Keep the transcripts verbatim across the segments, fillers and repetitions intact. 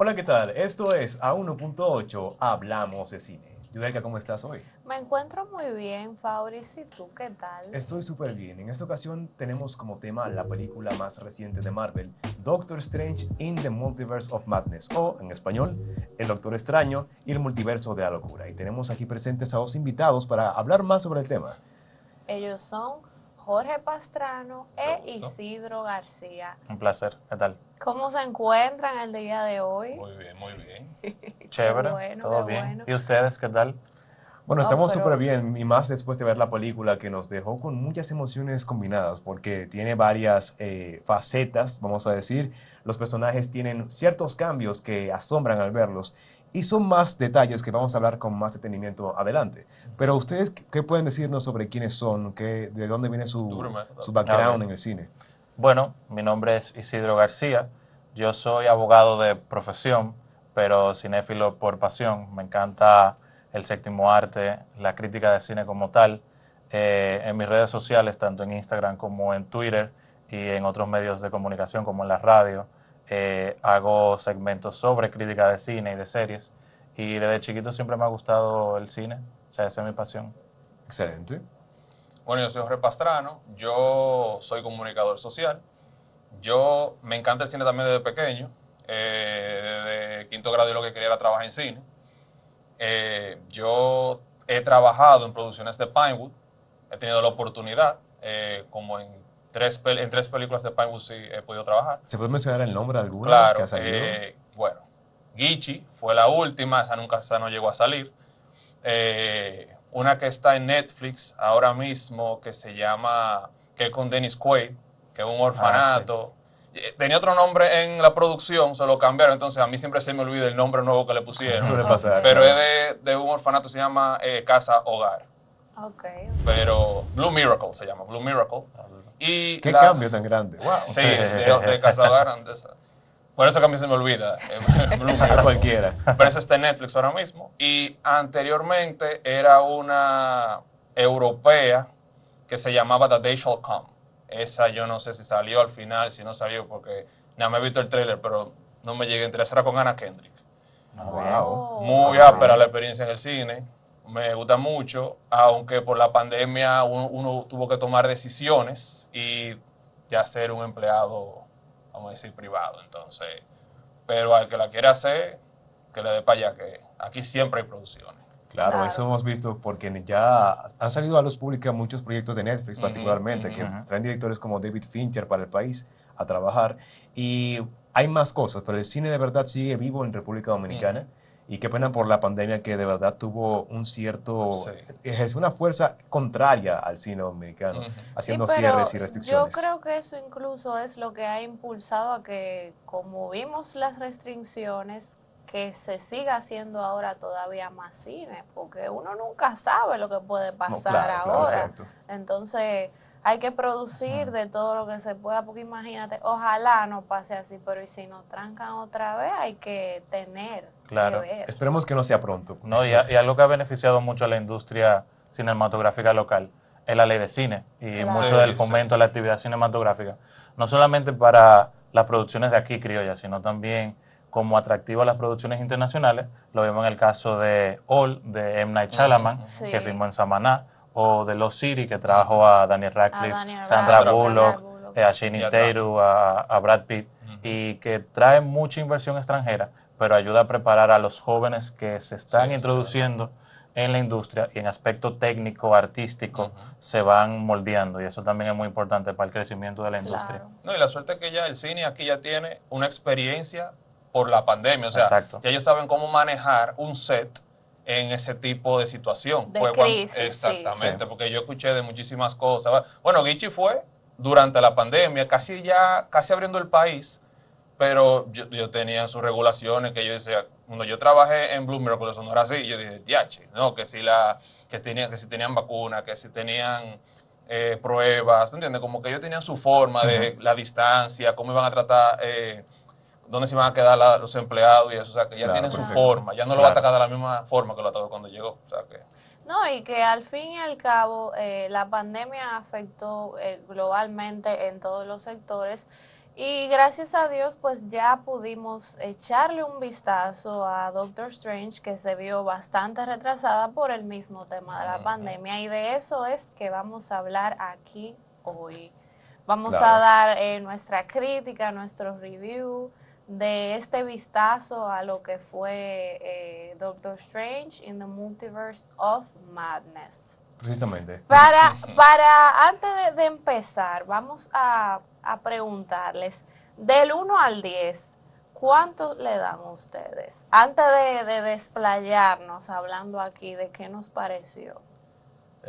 Hola, ¿qué tal? Esto es A uno punto ocho, Hablamos de Cine. Yudelka, ¿cómo estás hoy? Me encuentro muy bien, Fabriz, ¿y tú qué tal? Estoy súper bien. En esta ocasión tenemos como tema la película más reciente de Marvel, Doctor Strange in the Multiverse of Madness, o en español, El Doctor Extraño y el Multiverso de la Locura. Y tenemos aquí presentes a dos invitados para hablar más sobre el tema. Ellos son Jorge Pastrano e Ysidro García. Un placer, ¿qué tal? ¿Cómo se encuentran el día de hoy? Muy bien, muy bien. Chévere, bueno, todo bien. Bueno. ¿Y ustedes qué tal? Bueno, no, estamos pero... súper bien, y más después de ver la película que nos dejó con muchas emociones combinadas, porque tiene varias eh, facetas, vamos a decir. Los personajes tienen ciertos cambios que asombran al verlos, y son más detalles que vamos a hablar con más detenimiento adelante. Pero ustedes, ¿qué pueden decirnos sobre quiénes son? Qué, ¿De dónde viene su, su background en el cine? Bueno, mi nombre es Ysidro García. Yo soy abogado de profesión, pero cinéfilo por pasión. Me encanta el séptimo arte, la crítica de cine como tal. Eh, en mis redes sociales, tanto en Instagram como en Twitter y en otros medios de comunicación como en la radio, eh, hago segmentos sobre crítica de cine y de series. Y desde chiquito siempre me ha gustado el cine. O sea, esa es mi pasión. Excelente. Bueno, yo soy Jorge Pastrano. Yo soy comunicador social. Yo me encanta el cine también desde pequeño. Eh, desde quinto grado yo lo que quería era trabajar en cine. Eh, yo he trabajado en producciones de Pinewood. He tenido la oportunidad, eh, como en tres, en tres películas de Pinewood sí he podido trabajar. ¿Se puede mencionar el nombre de alguna? Claro, que ha salido? Eh, bueno, Gitchy fue la última, esa nunca esa no llegó a salir. Eh, una que está en Netflix ahora mismo que se llama, que es con Dennis Quaid, que es un orfanato. Ah, sí. Tenía otro nombre en la producción, se lo cambiaron, entonces a mí siempre se me olvida el nombre nuevo que le pusieron. Suele pasar. Pero es de, de un orfanato, se llama eh, Casa Hogar. Okay, ok. Pero Blue Miracle se llama, Blue Miracle. Y ¿Qué la, cambio tan grande? Wow. Sí, de, de Casa Hogar. Antes, por eso que a mí se me olvida. Blue Miracle. Cualquiera. Pero esa está en Netflix ahora mismo. Y anteriormente era una europea que se llamaba The Day Shall Come. Esa yo no sé si salió al final, si no salió, porque nada, me he visto el tráiler, pero no me llegué a interesar. Con Ana Kendrick. Wow. Muy áspera la experiencia en el cine. Me gusta mucho, aunque por la pandemia uno, uno tuvo que tomar decisiones y ya ser un empleado, vamos a decir, privado. Entonces, pero al que la quiera hacer, que le dé para allá, que aquí siempre hay producciones. Claro, claro, eso hemos visto porque ya han salido a luz pública muchos proyectos de Netflix, particularmente, uh-huh, que uh-huh. traen directores como David Fincher para el país a trabajar. Y hay más cosas, pero el cine de verdad sigue vivo en República Dominicana. Uh-huh. Y qué pena por la pandemia, que de verdad tuvo un cierto... Sí. Es una fuerza contraria al cine dominicano, uh-huh. haciendo sí, cierres y restricciones. Yo creo que eso incluso es lo que ha impulsado a que, como vimos las restricciones, que se siga haciendo ahora todavía más cine, porque uno nunca sabe lo que puede pasar no, claro, ahora. Claro, entonces, hay que producir de todo lo que se pueda, porque imagínate, ojalá no pase así, pero y si nos trancan otra vez, hay que tener claro. que ver. Esperemos que no sea pronto. No, y, a, y algo que ha beneficiado mucho a la industria cinematográfica local es la ley de cine y claro. mucho sí, del fomento sí. a la actividad cinematográfica. No solamente para las producciones de aquí, criollas, sino también como atractivo a las producciones internacionales. Lo vimos en el caso de All, de M. Night Shyamalan, sí. que filmó en Samaná, o de The Lost City, que trajo a Daniel Radcliffe, a Daniel Sandra Radcliffe, Bullock, Bullock eh, a Channing Tatum, a, a Brad Pitt, uh-huh. y que trae mucha inversión extranjera, pero ayuda a preparar a los jóvenes que se están sí, introduciendo claro. en la industria y en aspecto técnico, artístico, uh-huh. se van moldeando, y eso también es muy importante para el crecimiento de la industria. Claro. No, y la suerte es que ya el cine aquí ya tiene una experiencia por la pandemia, o sea, Exacto. ya ellos saben cómo manejar un set en ese tipo de situación. De pues, crisis, cuando, exactamente, sí. porque yo escuché de muchísimas cosas. Bueno, Gitchy fue durante la pandemia, casi ya, casi abriendo el país, pero yo, yo tenía sus regulaciones que yo decía, cuando yo trabajé en Blue Miracle, eso no era así, yo dije, diache, no, que si la, que tenían, que si tenían vacuna, que si tenían eh, pruebas, ¿tú entiendes? Como que ellos tenían su forma de uh-huh. la distancia, cómo iban a tratar... Eh, dónde se van a quedar la, los empleados y eso, o sea, que ya claro, tienen perfecto. su forma, ya no claro. lo va a atacar de la misma forma que lo atacó cuando llegó, o sea, que... No, y que al fin y al cabo eh, la pandemia afectó eh, globalmente en todos los sectores Y gracias a Dios, pues ya pudimos echarle un vistazo a Doctor Strange, que se vio bastante retrasada por el mismo tema de la uh-huh. pandemia. Y de eso es que vamos a hablar aquí hoy. Vamos claro. a dar eh, nuestra crítica, nuestro review de este vistazo a lo que fue eh, Doctor Strange in the Multiverse of Madness. Precisamente. Para, para antes de, de empezar, vamos a, a preguntarles, del uno al diez, ¿cuánto le dan ustedes? Antes de, de desplayarnos, hablando aquí de qué nos pareció.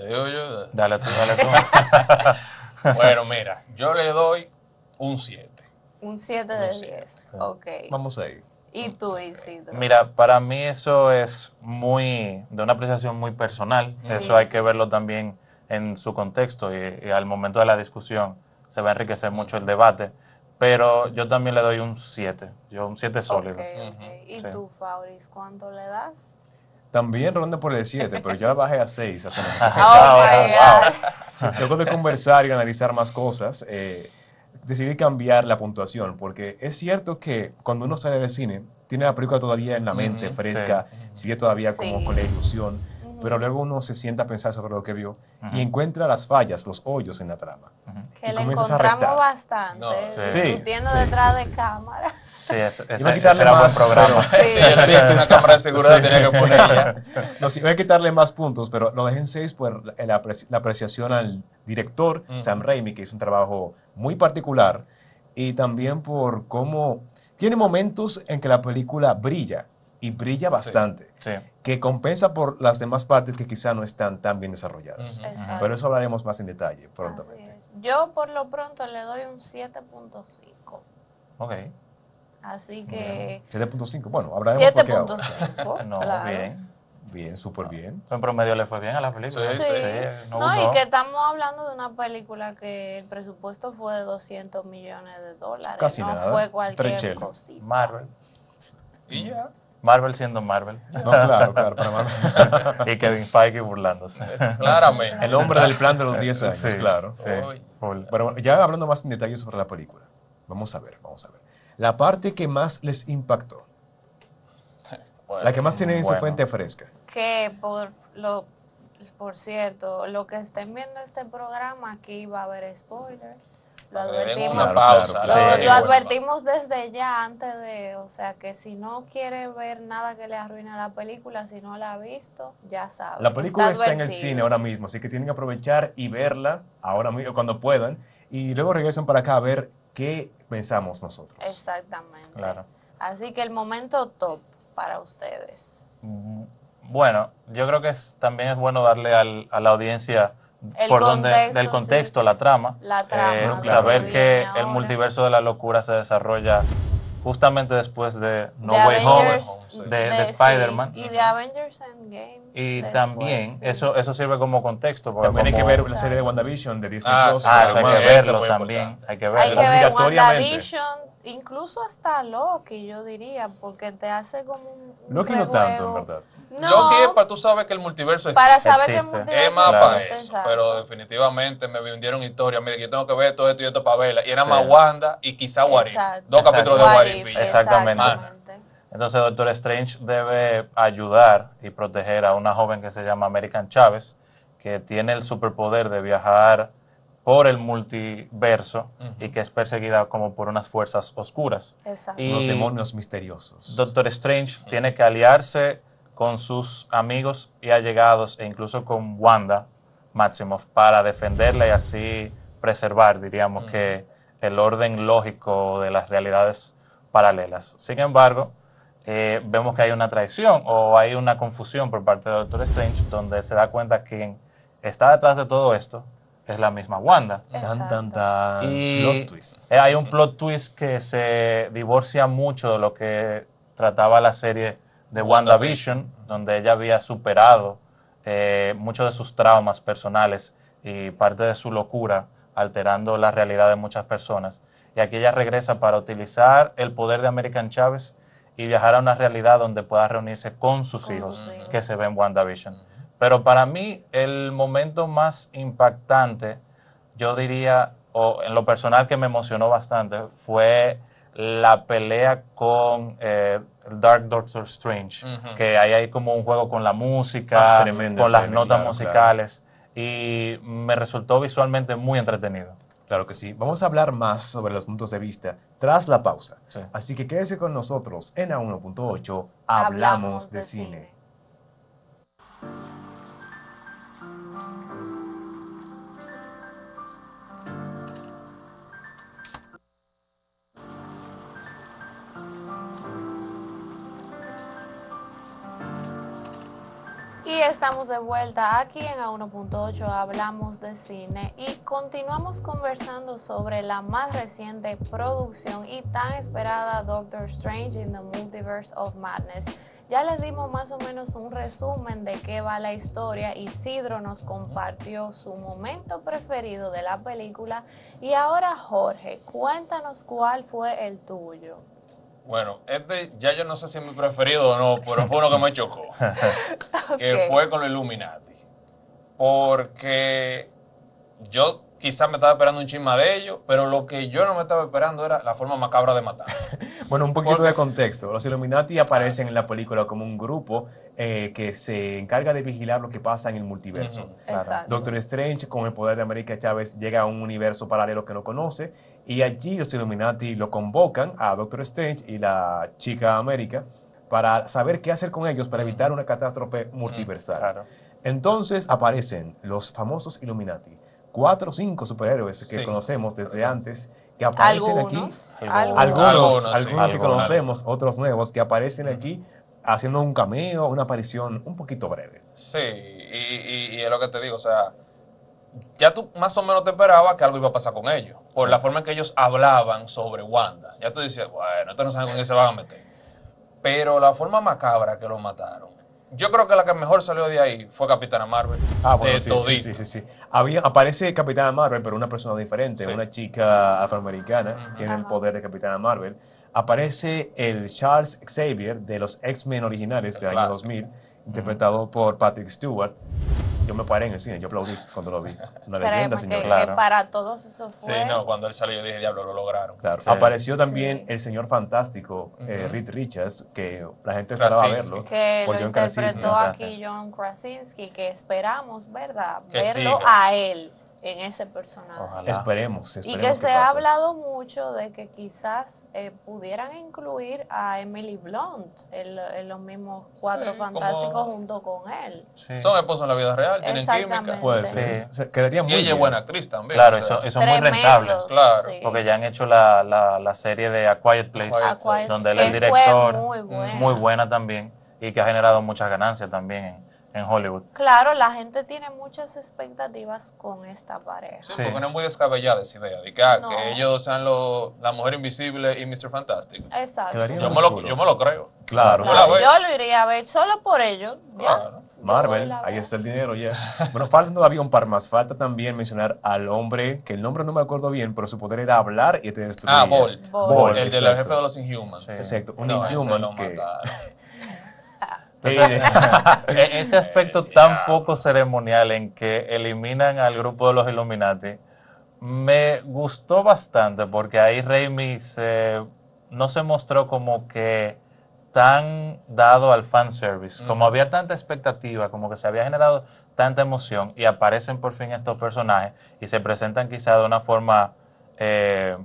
Yo, yo, dale tú, dale tú. Bueno, mira, yo le doy un siete. Un siete de diez. Sí. Ok. Vamos a ir. ¿Y tú, Ysidro? Mira, para mí eso es muy, de una apreciación muy personal. Sí, eso hay sí. que verlo también en su contexto y, y al momento de la discusión se va a enriquecer mucho el debate. Pero yo también le doy un siete, yo un siete sólido. Okay, okay. Uh-huh. ¿Y sí. tú, Fauris, cuánto le das? También ronda por el siete, pero yo la bajé a seis. Hace oh, wow. Luego de conversar y analizar más cosas, eh, decidí cambiar la puntuación, porque es cierto que cuando uno sale del cine, tiene la película todavía en la mente, uh-huh, fresca, sí. sigue todavía sí. como con la ilusión, uh-huh. pero luego uno se sienta a pensar sobre lo que vio uh-huh. y encuentra las fallas, los hoyos en la trama. Uh-huh. Que le encontramos bastante, no, sí. Sí, discutiendo sí, detrás sí, sí. de cámara. Sí, eso, eso, iba a quitarle era más, buen programa. Sí, sí, sí, sí, sí una sí, cámara de seguridad sí. tenía que ponerla. No, sí, voy a quitarle más puntos, pero lo dejé en seis por la, apreci la apreciación al director, uh-huh. Sam Raimi, que hizo un trabajo muy particular, y también por cómo tiene momentos en que la película brilla, y brilla bastante, sí, sí. que compensa por las demás partes que quizá no están tan bien desarrolladas. Uh-huh. Pero eso hablaremos más en detalle prontamente. Yo por lo pronto le doy un siete punto cinco. Ok. Así que... siete punto cinco, bueno, habrá de siete punto cinco, no, claro. bien. Bien, súper bien. En promedio le fue bien a la película. Sí, sí. sí. No, no, y que estamos hablando de una película que el presupuesto fue de doscientos millones de dólares. Casi no nada. Fue cualquier cosita. Marvel. Y ya. Marvel siendo Marvel. No, claro, claro, para Marvel. Y Kevin Feige burlándose. Claramente. El hombre del plan de los diez años, sí, claro. Sí. Pero ya hablando más en detalle sobre la película. Vamos a ver, vamos a ver. La parte que más les impactó. Bueno, la que más tienen bueno. en su fuente fresca. Que, por, lo, por cierto, lo que estén viendo este programa, aquí va a haber spoilers. Lo advertimos, pausa, lo, sí, lo advertimos bueno. desde ya, antes de... O sea, que si no quiere ver nada que le arruine la película, si no la ha visto, ya sabe. La película está, está en el cine ahora mismo, así que tienen que aprovechar y verla ahora mismo, cuando puedan, y luego regresan para acá a ver qué pensamos nosotros. Exactamente. Claro. Así que el momento top para ustedes. Bueno, yo creo que es, también es bueno darle al, a la audiencia... El por contexto, donde, del contexto, sí. la trama, la trama eh, claro, saber que ahora. El multiverso de la locura se desarrolla justamente después de No de Way Avengers, Home, de, de, de Spider-Man. Sí, y de Avengers Endgame. Y después, también, sí. eso, eso sirve como contexto. También como, hay que ver la serie de WandaVision de Disney ah, Plus. Ah, eso hay que verlo también. Hay que verlo. Hay que ver WandaVision, incluso hasta Loki, yo diría, porque te hace como un Loki revuelo. No tanto, en verdad. No, Loki es para tú sabes que el multiverso existe. Para saber existe. Que el multiverso es más claro. para eso. Pero definitivamente me vendieron historias. Mira, yo tengo que ver todo esto y esto para verla. Y era sí. más Wanda y quizá Warif. Dos capítulos de Warif. Exactamente. Exactamente. Entonces, Doctor Strange debe ayudar y proteger a una joven que se llama American Chávez, que tiene el superpoder de viajar por el multiverso uh-huh. y que es perseguida como por unas fuerzas oscuras. Exacto. Y los demonios misteriosos. Doctor Strange uh-huh. tiene que aliarse con sus amigos y allegados, e incluso con Wanda Maximoff, para defenderla y así preservar, diríamos, uh-huh. que el orden lógico de las realidades paralelas. Sin embargo, eh, vemos que hay una traición o hay una confusión por parte de Doctor Strange, donde se da cuenta que quien está detrás de todo esto es la misma Wanda. Tan, tan, tan. Y plot twist. Hay un plot twist que se divorcia mucho de lo que trataba la serie de WandaVision, donde ella había superado eh, muchos de sus traumas personales y parte de su locura, alterando la realidad de muchas personas. Y aquí ella regresa para utilizar el poder de American Chávez y viajar a una realidad donde pueda reunirse con sus con hijos, sus hijos que se ven en WandaVision. Pero para mí, el momento más impactante, yo diría, o en lo personal que me emocionó bastante fue la pelea con eh, Dark Doctor Strange, uh-huh. que ahí hay como un juego con la música, ah, tremendo, con las sí, notas claro, musicales, claro. y me resultó visualmente muy entretenido. Claro que sí. Vamos a hablar más sobre los puntos de vista tras la pausa. Sí. Así que quédese con nosotros en A uno punto ocho, Hablamos de Cine. Y estamos de vuelta aquí en A uno punto ocho, Hablamos de Cine, y continuamos conversando sobre la más reciente producción y tan esperada Doctor Strange in the Multiverse of Madness. Ya les dimos más o menos un resumen de qué va la historia, Ysidro nos compartió su momento preferido de la película, y ahora Jorge, cuéntanos cuál fue el tuyo. Bueno, este ya yo no sé si es mi preferido o no, pero fue uno que me chocó, okay. que fue con los Illuminati, porque yo quizás me estaba esperando un chisme de ellos, pero lo que yo no me estaba esperando era la forma macabra de matar. Bueno, un poquito porque, de contexto, los Illuminati aparecen en la película como un grupo eh, que se encarga de vigilar lo que pasa en el multiverso. Uh-huh. claro. Doctor Strange, con el poder de American Chávez, llega a un universo paralelo que no conoce, y allí los Illuminati lo convocan a Doctor Strange y la Chica América para saber qué hacer con ellos para evitar una catástrofe multiversal. Claro. Entonces aparecen los famosos Illuminati, cuatro o cinco superhéroes que sí. conocemos desde antes, que aparecen algunos, aquí, algunos, algunos, algunos, sí. algunos que conocemos, otros nuevos que aparecen uh-huh. aquí haciendo un cameo, una aparición un poquito breve. Sí, y, y, y es lo que te digo, o sea, ya tú más o menos te esperabas que algo iba a pasar con ellos, por sí. la forma en que ellos hablaban sobre Wanda. Ya tú decías, bueno, estos no saben con quién se van a meter. Pero la forma macabra que los mataron, yo creo que la que mejor salió de ahí fue Capitana Marvel. Ah, bueno, de sí, sí, sí, sí, sí. Había, aparece Capitana Marvel, pero una persona diferente, sí. una chica afroamericana, uh-huh. tiene el poder de Capitana Marvel. Aparece el Charles Xavier de los X-Men originales el del clásico. año dos mil, uh-huh. interpretado por Patrick Stewart. Yo me paré en el cine, yo aplaudí cuando lo vi. Una leyenda, señor. Que, claro. que para todos eso fue... Sí, no, cuando él salió yo dije, diablo, lo lograron. Claro. Sí. Apareció también sí. el señor fantástico, uh-huh. eh, Reed Richards, que la gente esperaba Krasinski. verlo. Que por lo John interpretó Krasinski. aquí John Krasinski, que esperamos, ¿verdad? Que verlo siga. a él en ese personaje. Ojalá. Esperemos, esperemos. Y que, que se pase. ha hablado mucho de que quizás eh, pudieran incluir a Emily Blunt en, en los mismos cuatro sí, fantásticos como... junto con él. Sí. Son esposos en la vida real, tienen química. Pues sí, se quedaría muy bien. Y ella es buena actriz también. Claro, o sea, eso, eso es muy rentable. Claro. Sí. Porque ya han hecho la, la, la serie de A Quiet Place, a Quiet Place. donde él es el director, muy buena. muy buena también, y que ha generado muchas ganancias también en Hollywood. Claro, la gente tiene muchas expectativas con esta pareja. Sí, sí. porque no es muy descabellada esa idea de que, ah, no. que ellos sean lo, la Mujer Invisible y mister Fantastic. Exacto. Yo me, lo, yo me lo creo. Claro. claro. Yo, yo lo iría a ver solo por ello. Claro. Marvel, ahí está el dinero ya. Yeah. Bueno, faltan todavía un par más. Falta también mencionar al hombre, que el nombre no me acuerdo bien, pero su poder era hablar y te destruía. Ah, Bolt. Bolt, Bolt el del jefe de los Inhumans. Sí. Exacto, un no, Inhuman que... Entonces, ese aspecto tan poco ceremonial en que eliminan al grupo de los Illuminati me gustó bastante, porque ahí Raimi se, no se mostró como que tan dado al fanservice, como había tanta expectativa, como que se había generado tanta emoción, y aparecen por fin estos personajes y se presentan quizá de una forma eh,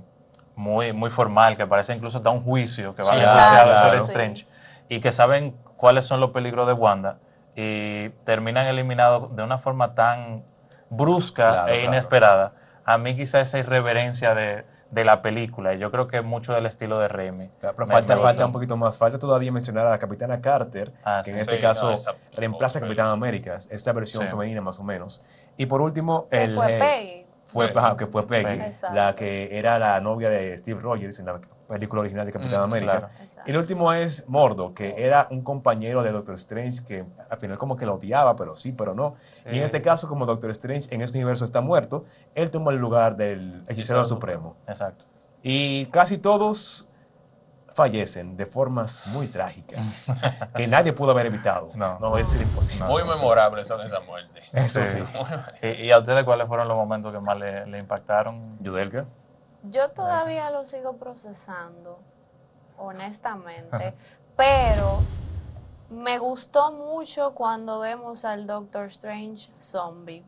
muy, muy formal, que parece incluso da un juicio que va sí, a hacer a Doctor Strange, y que saben cuáles son los peligros de Wanda, y terminan eliminados de una forma tan brusca claro, e inesperada. Claro. A mí quizá esa irreverencia de, de la película, y yo creo que mucho del estilo de Raimi. Claro, pero falta, falta un poquito más, falta todavía mencionar a la Capitana Carter, ah, que sí, en este sí, caso no, esa, reemplaza a Capitana América, esta versión sí. femenina más o menos. Y por último, el... Que fue Peggy. Fue, Peggy. Ajá, que fue Peggy, Peggy. la que era la novia de Steve Rogers en la película original de Capitán mm, América. Claro. Y el último es Mordo, que era un compañero de Doctor Strange que al final como que lo odiaba, pero sí, pero no. Sí. Y en este caso, como Doctor Strange en este universo está muerto, él tomó el lugar del Hechicero Supremo. Exacto. Y casi todos fallecen de formas muy trágicas que nadie pudo haber evitado. No, no es imposible. Muy memorable esa, esa muerte. Eso sí. Sí. ¿Y, ¿Y a ustedes cuáles fueron los momentos que más le, le impactaron? ¿Yudelka? Yo todavía lo sigo procesando, honestamente, pero me gustó mucho cuando vemos al Doctor Strange zombie.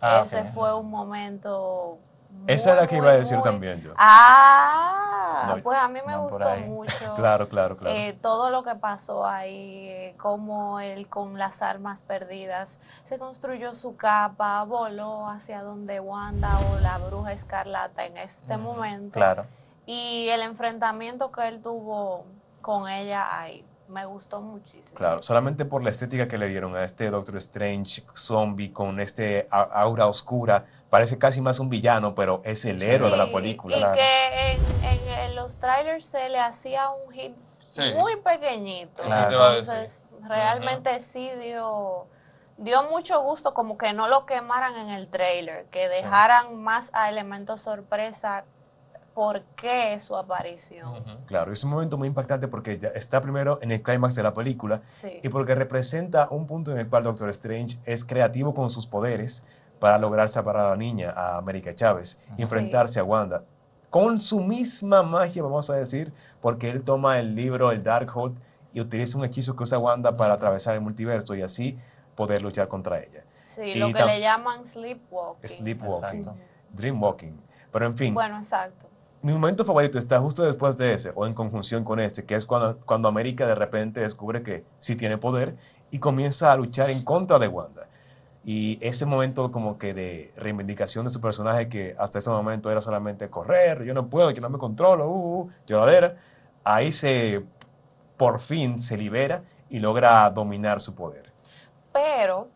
Ah, Ese okay. fue un momento... Muy, Esa es la que iba a decir muy... también yo. Ah, no, pues a mí me no gustó mucho. Claro, claro, claro. Eh, todo lo que pasó ahí, eh, cómo él con las armas perdidas se construyó su capa, voló hacia donde Wanda o la bruja escarlata en este mm, momento. Claro. Y el enfrentamiento que él tuvo con ella ahí. Me gustó muchísimo. Claro, solamente por la estética que le dieron a este Doctor Strange zombie con este aura oscura, parece casi más un villano, pero es el héroe sí, de la película. Y claro. que en, en, en los trailers se le hacía un hit sí. muy pequeñito. Claro. Entonces, realmente uh-huh. sí dio, dio mucho gusto como que no lo quemaran en el trailer, que dejaran sí. más a elementos sorpresa. ¿Por qué su aparición? Uh-huh. Claro, es un momento muy impactante porque ya está primero en el clímax de la película sí. y porque representa un punto en el cual Doctor Strange es creativo con sus poderes para lograr separar a la niña, a American Chávez, uh-huh. y enfrentarse sí. a Wanda. Con su misma magia, vamos a decir, porque él toma el libro, el Darkhold, y utiliza un hechizo que usa Wanda para uh-huh. atravesar el multiverso y así poder luchar contra ella. Sí, y lo que le llaman sleepwalking. Sleepwalking, exacto. Dreamwalking. Pero en fin. Bueno, exacto. Mi momento favorito está justo después de ese, o en conjunción con este, que es cuando, cuando América de repente descubre que sí tiene poder y comienza a luchar en contra de Wanda. Y ese momento como que de reivindicación de su personaje, que hasta ese momento era solamente correr, yo no puedo, yo no me controlo, uh, uh, lloradera. Ahí se, por fin se libera y logra dominar su poder. Pero...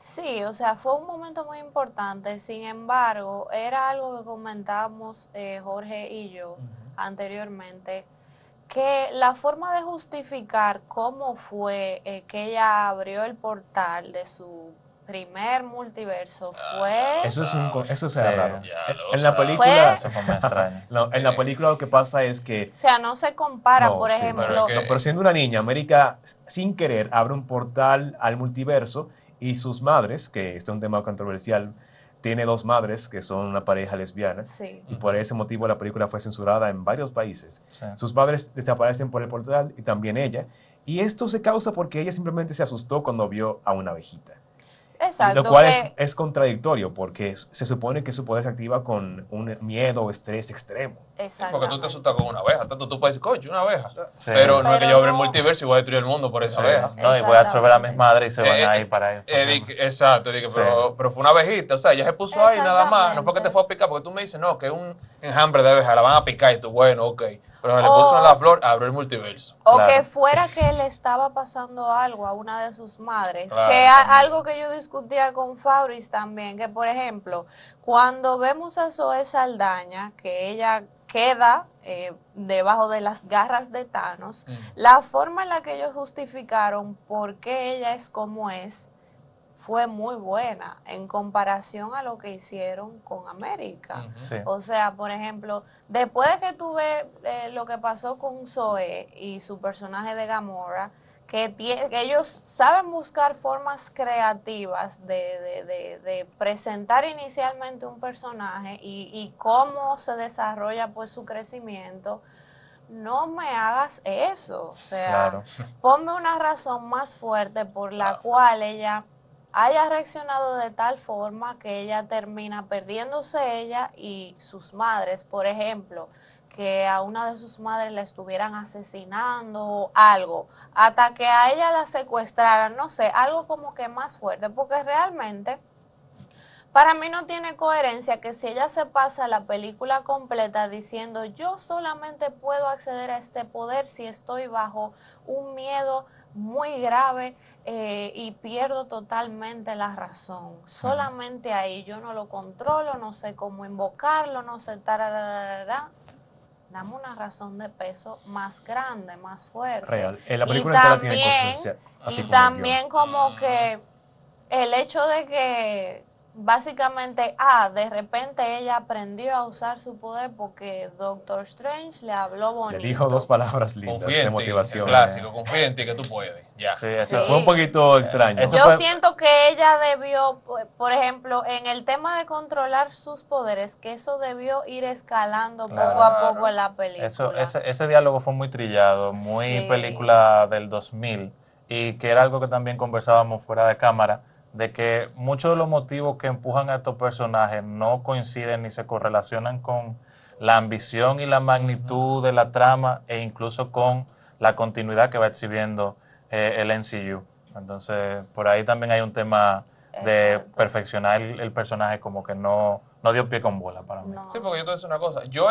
sí, o sea, fue un momento muy importante, sin embargo, era algo que comentábamos eh, Jorge y yo uh-huh. anteriormente, que la forma de justificar cómo fue eh, que ella abrió el portal de su primer multiverso fue... Eso es un, eso será sí, raro. En la película... Fue, fue extraño. No, en la película lo que pasa es que... O sea, no se compara, no, por sí, ejemplo... Pero, que... no, pero siendo una niña, América, sin querer, abre un portal al multiverso... y sus madres, que este es un tema controversial, tiene dos madres que son una pareja lesbiana, sí. y por ese motivo la película fue censurada en varios países. Sí. Sus padres desaparecen por el portal y también ella, y esto se causa porque ella simplemente se asustó cuando vio a una abejita. Exacto. Lo cual que... es, es contradictorio, porque se supone que su poder se activa con un miedo o estrés extremo. Exacto. Sí, porque tú te asustas con una abeja, tanto tú puedes decir, coño, una abeja. Sí. Pero, Pero no es que yo abra el multiverso y voy a destruir el mundo por esa sí. abeja. No, y voy a absorber a mis madres y se van eh, a ir para ellos. Eh, exacto, dije, sí. pero, pero fue una abejita, o sea, ella se puso ahí nada más, no fue que te fue a picar, porque tú me dices, no, que es un enjambre de abejas, la van a picar y tú, bueno, ok. Pero se le puso en la flor, abrió el multiverso. O claro. que fuera que le estaba pasando algo a una de sus madres. Claro, que a, algo que yo discutía con Fabriz también, que por ejemplo, cuando vemos a Zoe Saldaña, que ella queda eh, debajo de las garras de Thanos, mm. la forma en la que ellos justificaron por qué ella es como es, fue muy buena en comparación a lo que hicieron con América. Uh-huh. Sí. O sea, por ejemplo, después de que tú ves eh, lo que pasó con Zoe y su personaje de Gamora, que, que ellos saben buscar formas creativas de, de, de, de presentar inicialmente un personaje y, y cómo se desarrolla pues su crecimiento, no me hagas eso. O sea, claro. ponme una razón más fuerte por la claro. cual ella... haya reaccionado de tal forma que ella termina perdiéndose ella y sus madres, por ejemplo, que a una de sus madres la estuvieran asesinando o algo, hasta que a ella la secuestraran, no sé, algo como que más fuerte, porque realmente para mí no tiene coherencia que si ella se pasa la película completa diciendo yo solamente puedo acceder a este poder si estoy bajo un miedo muy grave, Eh, y pierdo totalmente la razón. Solamente ahí yo no lo controlo, no sé cómo invocarlo, no sé, tarararara. Dame una razón de peso más grande, más fuerte. Real. En la película también, la tiene así y como también como que el hecho de que básicamente, ah, de repente ella aprendió a usar su poder porque Doctor Strange le habló bonito. Le dijo dos palabras lindas confía de motivación. Clásico, confía en ti que tú puedes. Ya. Sí, eso sí. Fue un poquito extraño. Eso Yo fue... siento que ella debió, por ejemplo, en el tema de controlar sus poderes, que eso debió ir escalando claro. poco a poco en la película. Eso, ese, ese diálogo fue muy trillado, muy sí. película del dos mil, y que era algo que también conversábamos fuera de cámara, de que muchos de los motivos que empujan a estos personajes no coinciden ni se correlacionan con la ambición y la magnitud uh-huh. de la trama e incluso con la continuidad que va exhibiendo eh, el M C U. Entonces, por ahí también hay un tema de Exacto. perfeccionar el, el personaje, como que no, no dio pie con bola para mí. No. Sí, porque yo te voy a decir una cosa. Yo,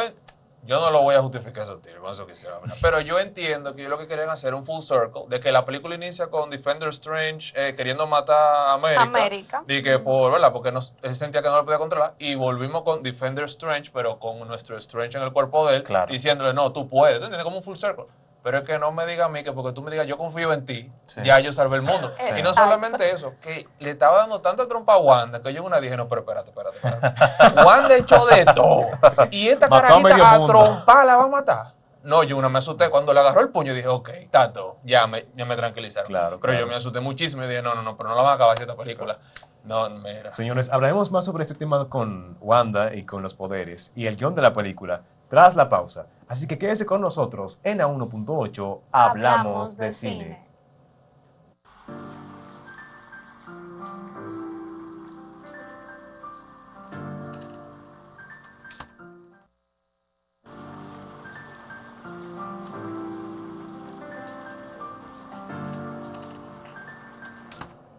yo no lo voy a justificar esos tiros, con eso quisiera, pero yo entiendo que yo lo que querían hacer un full circle, de que la película inicia con Defender Strange eh, queriendo matar a América. América. Y que por, ¿verdad? Porque nos, él sentía que no lo podía controlar. Y volvimos con Defender Strange, pero con nuestro Strange en el cuerpo de él, claro. diciéndole, no, tú puedes. ¿Tú entiendes? Como un full circle. Pero es que no me diga a mí que porque tú me digas yo confío en ti, sí. ya yo salvé el mundo. Sí. Y no solamente eso, que le estaba dando tanta trompa a Wanda que yo una dije, no, pero espérate, espérate, espérate. Wanda echó de todo. Y esta Mató carajita a trompa la va a matar. No, yo una me asusté. Cuando le agarró el puño dije, ok, tato, ya me, ya me tranquilizaron. Claro, pero claro. yo me asusté muchísimo y dije, no, no, no, pero no la van a acabar esta película. No, mira. Señores, hablaremos más sobre este tema con Wanda y con los poderes y el guión de la película tras la pausa. Así que quédese con nosotros en A uno punto ocho, hablamos, hablamos de, de cine. cine.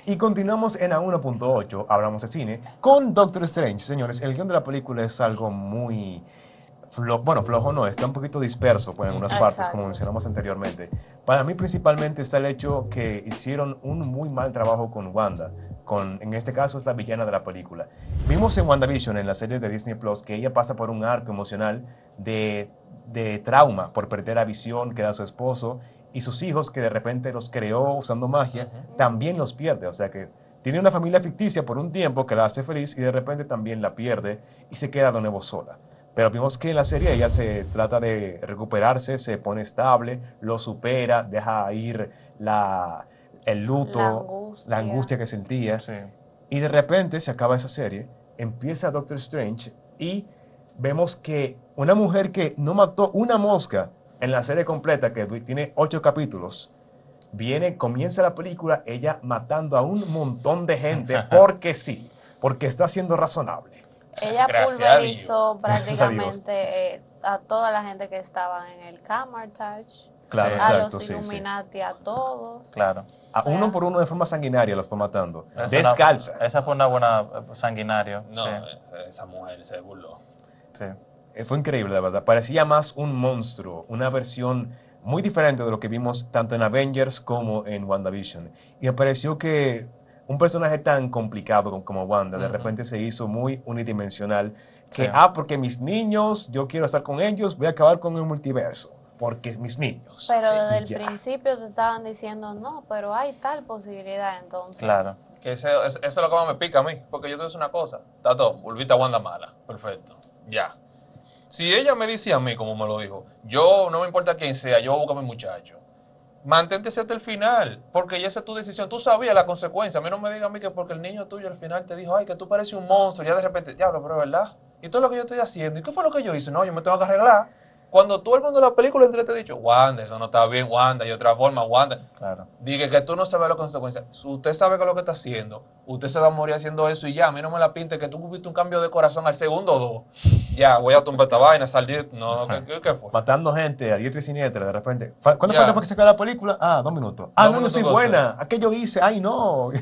Y continuamos en A uno punto ocho, hablamos de cine, con Doctor Strange. Señores, el guión de la película es algo muy... Flo bueno, flojo no, está un poquito disperso pues, en algunas Exacto. partes, como mencionamos anteriormente. Para mí principalmente está el hecho que hicieron un muy mal trabajo con Wanda, con, en este caso es la villana de la película. Vimos en WandaVision, en la serie de Disney Plus, que ella pasa por un arco emocional de, de trauma por perder a Visión, que era su esposo, y sus hijos que de repente los creó usando magia, uh-huh. también los pierde, o sea que... Tiene una familia ficticia por un tiempo que la hace feliz y de repente también la pierde y se queda de nuevo sola. Pero vimos que en la serie ella se trata de recuperarse, se pone estable, lo supera, deja ir la, el luto, la angustia. la angustia que sentía. Sí. Y de repente se acaba esa serie, empieza Doctor Strange y vemos que una mujer que no mató una mosca en la serie completa, que tiene ocho capítulos, viene, comienza la película ella matando a un montón de gente porque sí, porque está siendo razonable. Ella pulverizó prácticamente eh, a toda la gente que estaba en el Camartage, claro, sí, a exacto, los Illuminati, sí, sí. a todos. Claro. A uno sea. por uno de forma sanguinaria los fue matando. Esa Descalza. Una, esa fue una buena sanguinaria. No, sí. esa mujer se burló. Sí. Fue increíble, la verdad. Parecía más un monstruo, una versión... muy diferente de lo que vimos tanto en Avengers como en WandaVision. Y me pareció que un personaje tan complicado como Wanda, de uh-huh. repente se hizo muy unidimensional. Que, sí. ah, porque mis niños, yo quiero estar con ellos, voy a acabar con el multiverso. Porque mis niños. Pero desde el principio te estaban diciendo, no, pero hay tal posibilidad entonces. Claro. Que ese, eso es lo que más me pica a mí. Porque yo te voy a decir una cosa. Tato, volviste a Wanda mala. Perfecto. Ya. Si ella me dice a mí, como me lo dijo, yo no me importa quién sea, yo voy a buscar a mi muchacho. Mantente hasta el final, porque ya esa es tu decisión. Tú sabías la consecuencia. A mí no me digas a mí que porque el niño tuyo al final te dijo, ay, que tú pareces un monstruo. Ya de repente, diablo, pero es verdad. Y todo lo que yo estoy haciendo, ¿y qué fue lo que yo hice? No, yo me tengo que arreglar. Cuando tú, el mundo de la película, entre te he dicho, Wanda, eso no está bien, Wanda, y otra forma, Wanda. Claro. Dije que tú no sabes las consecuencias. Usted sabe que lo que está haciendo, usted se va a morir haciendo eso y ya, a mí no me la pinte que tú tuviste un cambio de corazón al segundo o dos. Ya, voy a tumbar esta vaina, salir. No, ¿qué, qué, ¿qué fue? Matando gente a diestra y siniestra, de repente. ¿Cuándo fue que se acabó la película? Ah, dos minutos. Ah, dos no, minutos yo soy buena. Sea. Aquello hice, ay, no. Sí,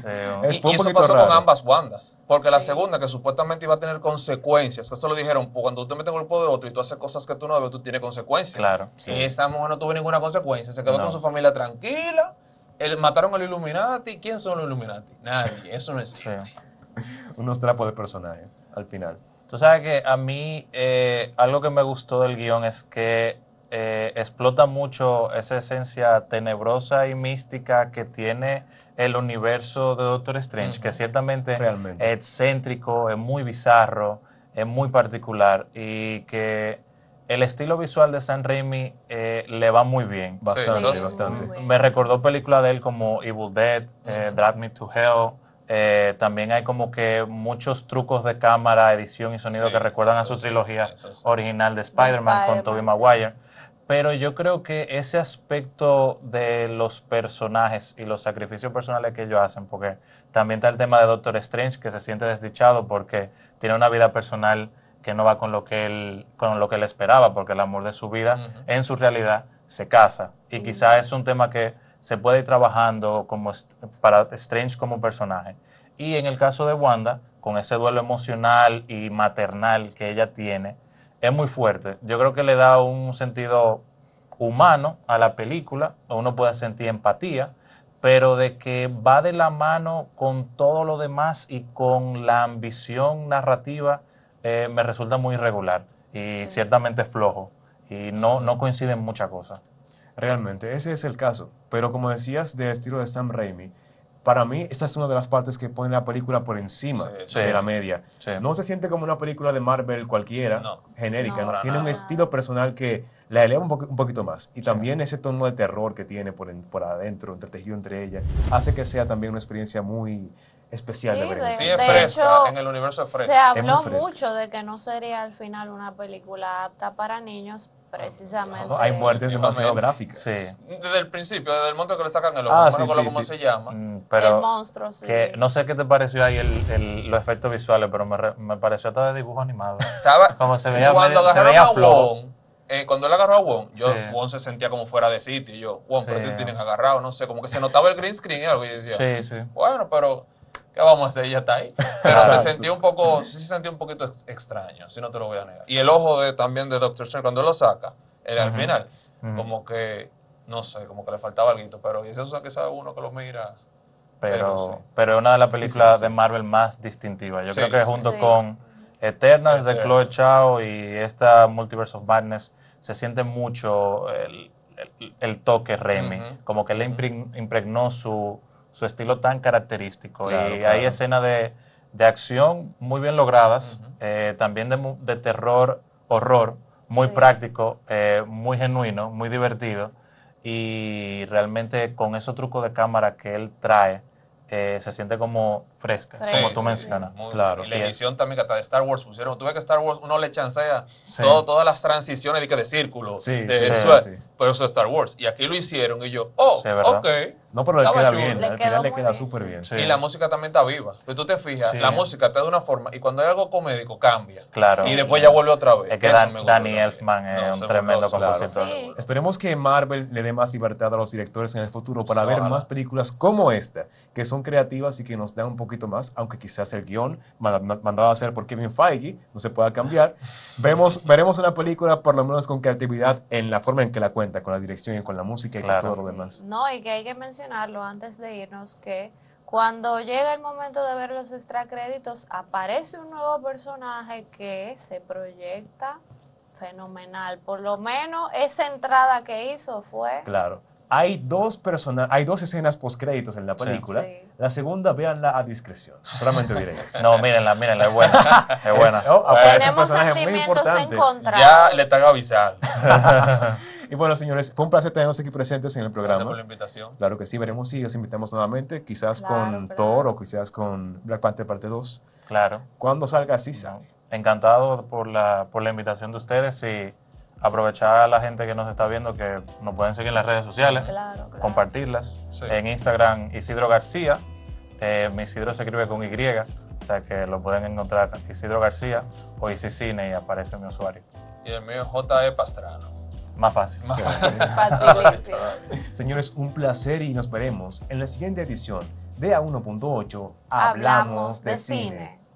y, y eso pasó raro. Con ambas Wandas. Porque sí. la segunda, que supuestamente iba a tener consecuencias, que eso lo dijeron, cuando tú te metes en el grupo de otro y tú haces cosas que tú no debes, tú tienes consecuencias. Claro. Sí. Y esa mujer no tuvo ninguna consecuencia. Se quedó no. con su familia tranquila. El, mataron al Illuminati. ¿Quién son los Illuminati? Nadie. Eso no existe. Sí. Unos trapos de personaje al final. Tú sabes que a mí eh, algo que me gustó del guión es que eh, explota mucho esa esencia tenebrosa y mística que tiene el universo de Doctor Strange, mm-hmm. que ciertamente Realmente. es excéntrico, es muy bizarro, es muy particular, y que el estilo visual de Sam Raimi eh, le va muy bien. Bastante, sí, bastante. Muy bueno. Me recordó películas de él como Evil Dead, mm-hmm. eh, Drag Me to Hell. Eh, también hay como que muchos trucos de cámara, edición y sonido sí, que recuerdan eso, a su trilogía eso, eso. original de Spider-Man Spider con Tobey Maguire. Sí. Pero yo creo que ese aspecto de los personajes y los sacrificios personales que ellos hacen, porque también está el tema de Doctor Strange, que se siente desdichado porque tiene una vida personal que no va con lo que él, con lo que él esperaba, porque el amor de su vida, uh-huh. en su realidad, se casa. Y uh-huh. quizás es un tema que se puede ir trabajando como para Strange como personaje. Y en el caso de Wanda, con ese duelo emocional y maternal que ella tiene, es muy fuerte. Yo creo que le da un sentido humano a la película, uno puede sentir empatía, pero de que va de la mano con todo lo demás y con la ambición narrativa, eh, me resulta muy irregular y sí. ciertamente flojo, y no, no coinciden muchas cosas. Realmente, ese es el caso. Pero como decías, del estilo de Sam Raimi, para mí esta es una de las partes que pone la película por encima sí, sí, de la media. Sí. No se siente como una película de Marvel cualquiera, no, genérica. No, no, tiene no. un estilo personal que la eleva un, po un poquito más. Y también sí. ese tono de terror que tiene por, en, por adentro, entretejido entre ella, hace que sea también una experiencia muy especial sí, de ver. Sí, es fresca, en el universo es fresca. Se habló mucho de que no sería al final una película apta para niños, precisamente. No, hay muertes demasiado gráficas. Sí. Desde el principio, desde el monstruo que le sacan el ojo, ah, sí, sí, cómo sí. se llama. Mm, pero el monstruo, sí. Que, no sé qué te pareció ahí el, el, los efectos visuales, pero me, re, me pareció hasta de dibujo animado. Estaba, como se veía, cuando medio, se veía a Wong, eh, cuando él agarró a Wong, yo, sí. Wong se sentía como fuera de sitio. Y yo, Wong, sí. pero te tienen agarrado, no sé, como que se notaba el green screen y algo. Y decía, sí, sí. bueno, pero ¿qué vamos a hacer? Ella está ahí. Pero se sentía un poco, sí se sentía un poquito ex extraño, si no te lo voy a negar. Y el ojo de, también de Doctor Strange, cuando lo saca, él, uh-huh. al final, uh-huh. como que, no sé, como que le faltaba algo. Pero y eso que sabe uno que lo mira. Pero, pero, sí. pero es una de las películas sí, sí. de Marvel más distintivas. Yo sí, creo que junto sí. con Eternals de Chloe Zhao y esta Multiverse of Madness, se siente mucho el, el, el toque Raimi. Uh-huh. Como que le impregnó su... su estilo tan característico. Claro, y claro. hay escenas de, de acción muy bien logradas, uh-huh. eh, también de, de terror, horror, muy sí. práctico, eh, muy genuino, muy divertido. Y realmente con esos trucos de cámara que él trae, eh, se siente como fresca, sí, como tú sí, mencionas. Sí, sí. Claro. Y la edición también que hasta de Star Wars pusieron. Tú ves que Star Wars uno le chancea sí. todo, todas las transiciones de, de círculo, sí, de, sí, de sí, sí. pero eso es Star Wars. Y aquí lo hicieron y yo, oh, sí, ok. No, pero le queda chulo. bien, le al final le queda súper bien. bien. Sí. Y la música también está viva. Pero tú te fijas, sí. la música está de una forma y cuando hay algo comédico cambia. Claro. Sí. Y después ya vuelve otra vez. Es que Dan, Danny Elfman es no, un tremendo compositor. Claro. Sí. Esperemos que Marvel le dé más libertad a los directores en el futuro para sí, ver ojalá. más películas como esta, que son creativas y que nos dan un poquito más, aunque quizás el guión mandado a hacer por Kevin Feige no se pueda cambiar. Vemos, veremos una película por lo menos con creatividad en la forma en que la cuenta, con la dirección y con la música y claro. con todo lo demás. No, y que hay que mencionar antes de irnos que cuando llega el momento de ver los extracréditos aparece un nuevo personaje que se proyecta fenomenal. Por lo menos esa entrada que hizo fue... Claro. Hay dos, persona hay dos escenas postcréditos en la película. Sí. La segunda, véanla a discreción. Solamente diré eso. No, mírenla, mírenla, es buena. Es buena. Es, oh, aparece un personaje muy importante. Ya le están avisando. Y bueno, señores, fue un placer tenernos aquí presentes en el programa. Gracias por la invitación. Claro que sí, veremos si los invitamos nuevamente, quizás claro, con Thor o quizás con Black Panther parte dos. Claro. Cuando salga, así sale. Encantado por la, por la invitación de ustedes y aprovechar a la gente que nos está viendo que nos pueden seguir en las redes sociales, claro, claro. compartirlas. Sí. En Instagram, Ysidro García. Eh, mi Ysidro se escribe con Y, o sea que lo pueden encontrar Ysidro García o Isicine y aparece mi usuario. Y el mío es Jorge Pastrano. Más fácil. Más fácil. Señores, un placer y nos veremos en la siguiente edición de A uno punto ocho Hablamos de Cine.